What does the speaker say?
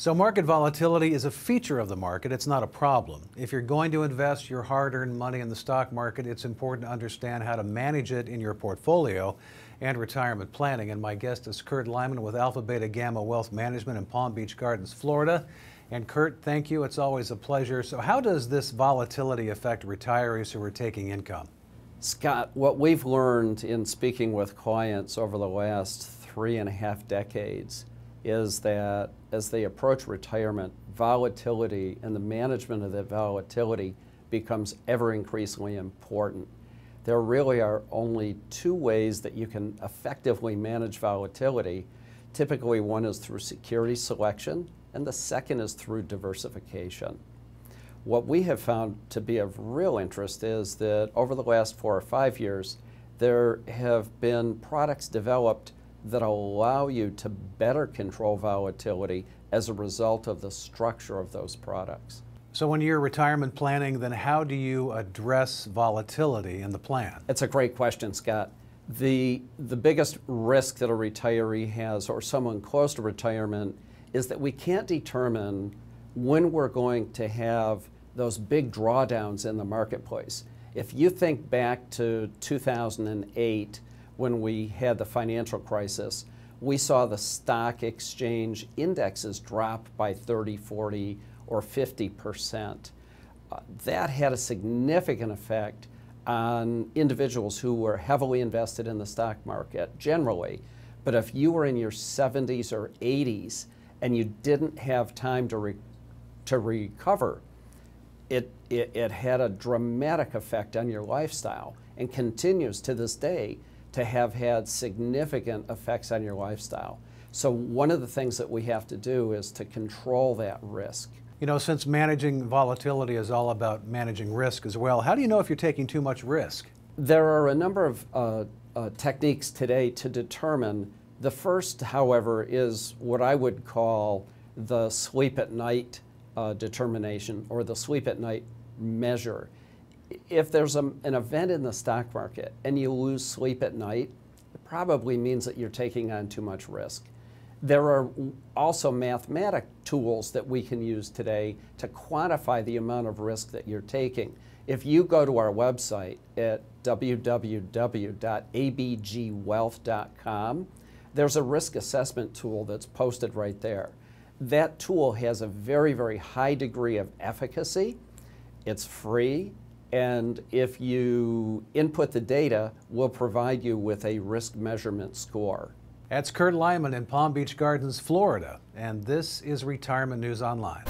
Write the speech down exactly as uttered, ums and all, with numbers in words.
So market volatility is a feature of the market. It's not a problem. If you're going to invest your hard-earned money in the stock market, it's important to understand how to manage it in your portfolio and retirement planning. And my guest is Curt Lyman with Alpha Beta Gamma Wealth Management in Palm Beach Gardens, Florida. And Curt, thank you. It's always a pleasure. So how does this volatility affect retirees who are taking income? Scott, what we've learned in speaking with clients over the last three and a half decades is that as they approach retirement, volatility and the management of that volatility becomes ever increasingly important. There really are only two ways that you can effectively manage volatility. Typically, one is through security selection, and the second is through diversification. What we have found to be of real interest is that over the last four or five years, there have been products developed that allow you to better control volatility as a result of the structure of those products. So when you're retirement planning, then how do you address volatility in the plan? That's a great question, Scott. The, the biggest risk that a retiree has, or someone close to retirement, is that we can't determine when we're going to have those big drawdowns in the marketplace. If you think back to two thousand eight, when we had the financial crisis, we saw the stock exchange indexes drop by thirty, forty, or fifty percent. Uh, that had a significant effect on individuals who were heavily invested in the stock market generally. But if you were in your seventies or eighties and you didn't have time to, re to recover, it, it, it had a dramatic effect on your lifestyle and continues to this day to have had significant effects on your lifestyle. So one of the things that we have to do is to control that risk. You know, since managing volatility is all about managing risk as well, how do you know if you're taking too much risk? There are a number of uh, uh, techniques today to determine. The first, however, is what I would call the sleep at night uh, determination, or the sleep at night measure. If there's a, an event in the stock market and you lose sleep at night, it probably means that you're taking on too much risk. There are also mathematic tools that we can use today to quantify the amount of risk that you're taking. If you go to our website at w w w dot a b g wealth dot com, there's a risk assessment tool that's posted right there. That tool has a very, very high degree of efficacy. It's free. And if you input the data, we'll provide you with a risk measurement score. That's Curt Lyman in Palm Beach Gardens, Florida, and this is Retirement News Online.